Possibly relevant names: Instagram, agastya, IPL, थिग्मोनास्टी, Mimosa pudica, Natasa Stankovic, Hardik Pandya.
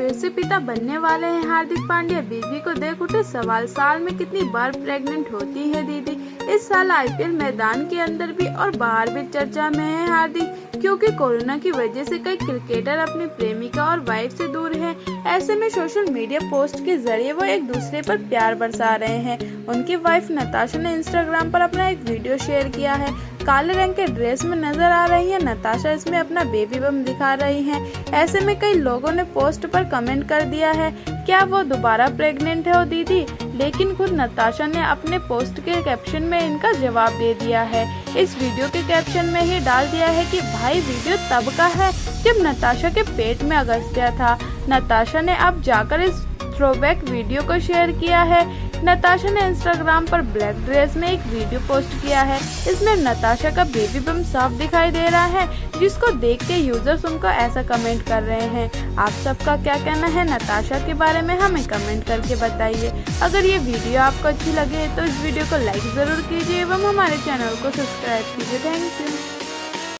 फिर से पिता बनने वाले हैं हार्दिक पांड्या। बीवी को देख उठे सवाल, साल में कितनी बार प्रेग्नेंट होती है दीदी। इस साल IPL मैदान के अंदर भी और बाहर भी चर्चा में है हार्दिक, क्योंकि कोरोना की वजह से कई क्रिकेटर अपनी प्रेमिका और वाइफ से दूर हैं। ऐसे में सोशल मीडिया पोस्ट के जरिए वो एक दूसरे पर प्यार बरसा रहे हैं। उनकी वाइफ नताशा ने Instagram पर अपना एक वीडियो शेयर किया है। काले रंग के ड्रेस में नजर आ रही है नताशा, इसमें अपना बेबी बम दिखा रही हैं। ऐसे में कई लोगों ने पोस्ट पर कमेंट कर दिया है, क्या वो दोबारा प्रेग्नेंट है दीदी। लेकिन खुद नताशा ने अपने पोस्ट के कैप्शन में इनका जवाब दे दिया है। इस वीडियो के कैप्शन में ही डाल दिया है कि भाई वीडियो तब का है जब नताशा के पेट में अगस्त्या था। नताशा ने अब जाकर इस थ्रोबैक वीडियो को शेयर किया है। नताशा ने Instagram पर ब्लैक ड्रेस में एक वीडियो पोस्ट किया है। इसमें नताशा का बेबी बम साफ दिखाई दे रहा है, जिसको देख के यूजर्स उनको ऐसा कमेंट कर रहे हैं। आप सबका क्या कहना है नताशा के बारे में, हमें कमेंट करके बताइए। अगर ये वीडियो आपको अच्छी लगे तो इस वीडियो को लाइक जरूर कीजिए एवं हमारे चैनल को सब्सक्राइब कीजिए। Thank you.